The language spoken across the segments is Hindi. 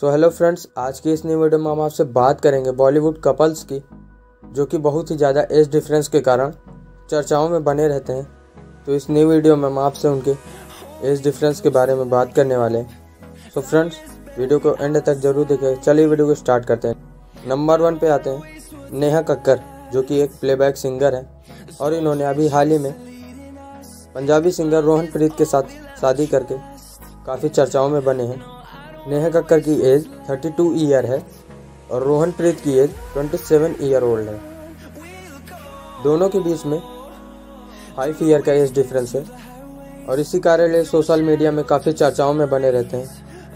सो हेलो फ्रेंड्स, आज की इस नई वीडियो में हम आपसे बात करेंगे बॉलीवुड कपल्स की जो कि बहुत ही ज़्यादा एज डिफरेंस के कारण चर्चाओं में बने रहते हैं। तो इस नई वीडियो में हम आपसे उनके एज डिफरेंस के बारे में बात करने वाले हैं। सो फ्रेंड्स, वीडियो को एंड तक जरूर देखें। चलिए वीडियो को स्टार्ट करते हैं। नंबर 1 पे आते हैं नेहा कक्कर, जो कि एक प्लेबैक सिंगर हैं और इन्होंने अभी हाल ही में पंजाबी सिंगर रोहनप्रीत के साथ शादी करके काफ़ी चर्चाओं में बने हैं। नेहा कक्कर की एज 32 ईयर है और रोहनप्रीत की एज 27 ईयर ओल्ड है। दोनों के बीच में 5 ईयर का एज डिफरेंस है और इसी कारण ये सोशल मीडिया में काफ़ी चर्चाओं में बने रहते हैं,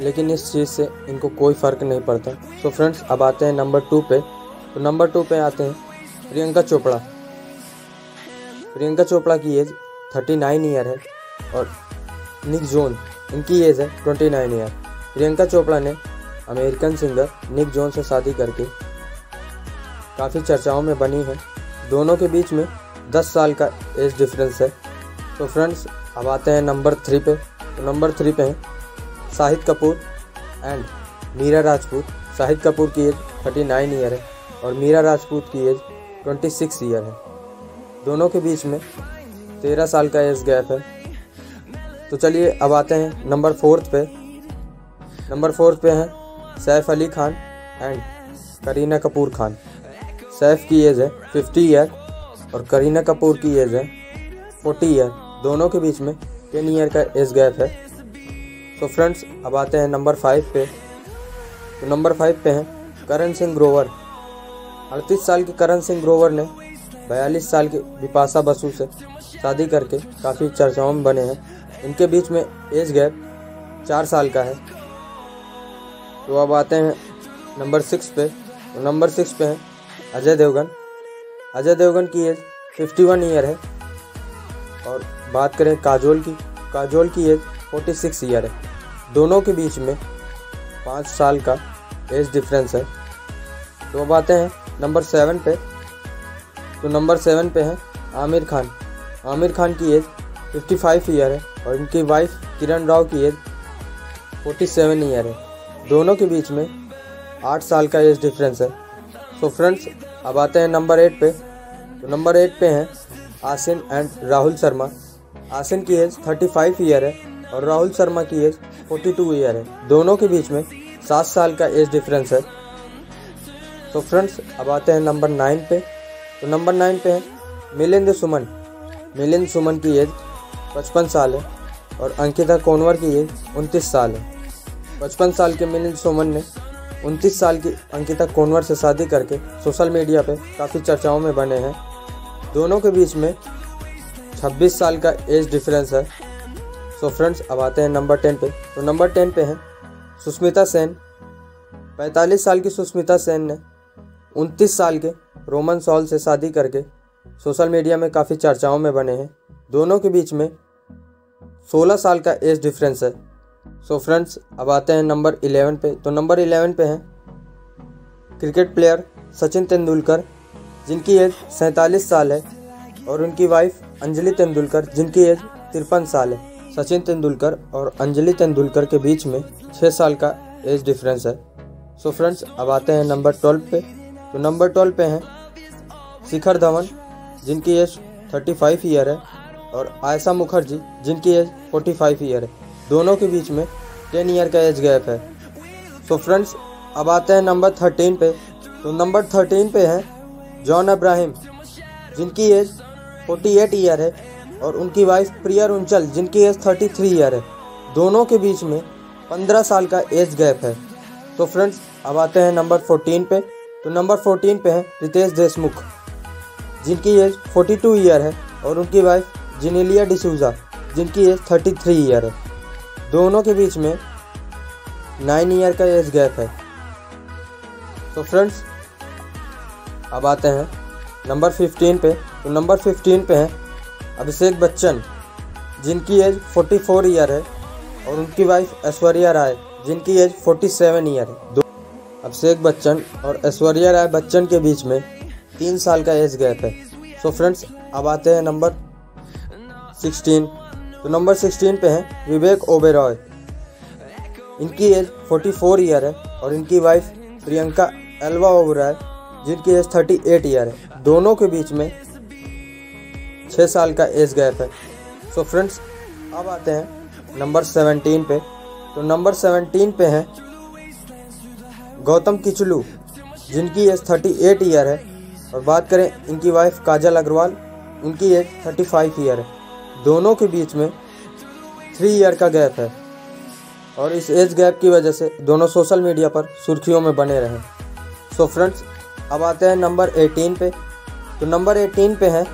लेकिन इस चीज़ से इनको कोई फ़र्क नहीं पड़ता। सो फ्रेंड्स, अब आते हैं नंबर टू पे आते हैं प्रियंका चोपड़ा की एज 39 ईयर है और निक जोन इनकी एज है 29 ईयर। प्रियंका चोपड़ा ने अमेरिकन सिंगर निक जोन से शादी करके काफ़ी चर्चाओं में बनी है। दोनों के बीच में 10 साल का एज डिफरेंस है। तो फ्रेंड्स, अब आते हैं नंबर थ्री पे हैं शाहिद कपूर एंड मीरा राजपूत। शाहिद कपूर की एज 39 ईयर है और मीरा राजपूत की एज 26 ईयर है। दोनों के बीच में 13 साल का एज गैप है। तो चलिए अब आते हैं नंबर फोर्थ पे हैं सैफ अली खान एंड करीना कपूर खान। सैफ की एज है 50 ईयर और करीना कपूर की एज है 40 ईयर। दोनों के बीच में 10 ईयर का एज गैप है। तो फ्रेंड्स, अब आते हैं नंबर फाइव पे हैं करण सिंह ग्रोवर। 38 साल के करण सिंह ग्रोवर ने 42 साल के बिपाशा बसु से शादी करके काफ़ी चर्चाओं में बने हैं। इनके बीच में एज गैप 4 साल का है। तो अब आते हैं नंबर सिक्स पे हैं अजय देवगन की एज 51 ईयर है और बात करें काजोल की एज 46 ईयर है। दोनों के बीच में 5 साल का एज डिफरेंस है। तो अब आते हैं नंबर सेवन पे हैं आमिर खान की एज 55 ईयर है और इनकी वाइफ किरण राव की एज 47 ईयर है। दोनों के बीच में 8 साल का एज डिफरेंस है। सो फ्रेंड्स, अब आते हैं नंबर एट पे हैं आसिन एंड राहुल शर्मा। आसिन की एज 35 ईयर है और राहुल शर्मा की एज 42 ईयर है। दोनों के बीच में 7 साल का एज डिफरेंस है। तो फ्रेंड्स, अब आते हैं नंबर नाइन पे हैं मिलिंद सोमन की एज 55 साल है और अंकिता कोनवर की एज 29 साल है। 55 साल के मिलिंद सोमन ने 29 साल की अंकिता कोनवर से शादी करके सोशल मीडिया पे काफ़ी चर्चाओं में बने हैं। दोनों के बीच में 26 साल का एज डिफरेंस है। सो फ्रेंड्स, अब आते हैं नंबर टेन पे हैं सुष्मिता सेन। 45 साल की सुष्मिता सेन ने 29 साल के रोमन सॉल से शादी करके सोशल मीडिया में काफ़ी चर्चाओं में बने हैं। दोनों के बीच में 16 साल का एज डिफरेंस है। सो फ्रेंड्स, अब आते हैं नंबर 11 पे हैं क्रिकेट प्लेयर सचिन तेंदुलकर, जिनकी एज 47 साल है और उनकी वाइफ अंजलि तेंदुलकर, जिनकी एज 53 साल है। सचिन तेंदुलकर और अंजलि तेंदुलकर के बीच में 6 साल का एज डिफरेंस है। सो फ्रेंड्स, अब आते हैं नंबर 12 पे हैं शिखर धवन, जिनकी एज 35 ईयर है और आयशा मुखर्जी, जिनकी एज 45 ईयर है। दोनों के बीच में 10 ईयर का एज गैप है। सो फ्रेंड्स, अब आते हैं नंबर 13 पे। तो नंबर 13 पे हैं जॉन अब्राहिम, जिनकी एज 48 ईयर है और उनकी वाइफ प्रिया रुंचल, जिनकी एज 33 ईयर है। दोनों के बीच में 15 साल का एज गैप है। तो फ्रेंड्स, अब आते हैं नंबर 14 पे। तो नंबर 14 पे हैं रितेश देशमुख, जिनकी एज 42 ईयर है और उनकी वाइफ जेनेलिया डिसूजा, जिनकी एज 33 ईयर है। दोनों के बीच में 9 ईयर का एज गैप है। तो फ्रेंड्स, अब आते हैं नंबर 15 पे। तो नंबर 15 पे हैं अभिषेक बच्चन, जिनकी एज 44 ईयर है और उनकी वाइफ ऐश्वर्या राय, जिनकी एज 47 ईयर है। अभिषेक बच्चन और ऐश्वर्या राय बच्चन के बीच में 3 साल का एज गैप है। सो फ्रेंड्स, अब आते हैं नंबर 16। तो नंबर 16 पे हैं विवेक ओबेरॉय, इनकी एज 44 ईयर है और इनकी वाइफ प्रियंका एल्वा ओबराय जिनकी एज 38 ईयर है। दोनों के बीच में 6 साल का एज गैप है। सो फ्रेंड्स, अब आते हैं नंबर 17 पे। तो नंबर 17 पे हैं गौतम किचलू जिनकी एज 38 ईयर है। और बात करें इनकी वाइफ काजल अग्रवाल, उनकी एज 35 ईयर है। दोनों के बीच में 3 ईयर का गैप है और इस एज गैप की वजह से दोनों सोशल मीडिया पर सुर्खियों में बने रहे। सो फ्रेंड्स, अब आते हैं नंबर 18 पे। तो नंबर 18 पे हैं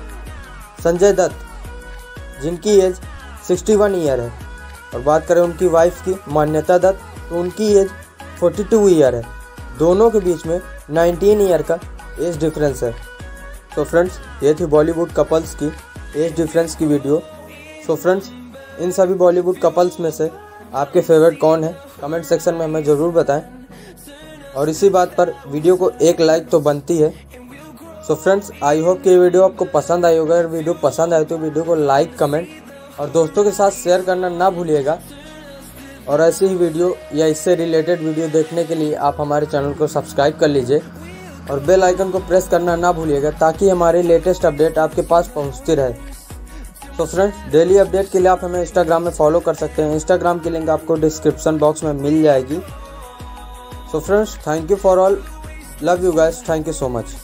संजय दत्त जिनकी एज 61 ईयर है। और बात करें उनकी वाइफ की मान्यता दत्त, तो उनकी एज 42 ईयर है। दोनों के बीच में 19 ईयर का एज डिफरेंस है। तो फ्रेंड्स, ये थी बॉलीवुड कपल्स की एज डिफरेंस की वीडियो। सो फ्रेंड्स, इन सभी बॉलीवुड कपल्स में से आपके फेवरेट कौन है कमेंट सेक्शन में हमें ज़रूर बताएं और इसी बात पर वीडियो को एक लाइक तो बनती है। सो फ्रेंड्स, आई होप कि ये वीडियो आपको पसंद आई होगा। अगर वीडियो पसंद आए तो वीडियो को लाइक, कमेंट और दोस्तों के साथ शेयर करना ना भूलिएगा। और ऐसी ही वीडियो या इससे रिलेटेड वीडियो देखने के लिए आप हमारे चैनल को सब्सक्राइब कर लीजिए और बेल आइकन को प्रेस करना ना भूलिएगा ताकि हमारे लेटेस्ट अपडेट आपके पास पहुँचती रहे। तो फ्रेंड्स, डेली अपडेट के लिए आप हमें इंस्टाग्राम में फॉलो कर सकते हैं। इंस्टाग्राम की लिंक आपको डिस्क्रिप्शन बॉक्स में मिल जाएगी। So friends, thank you for all. Love you guys. Thank you so much.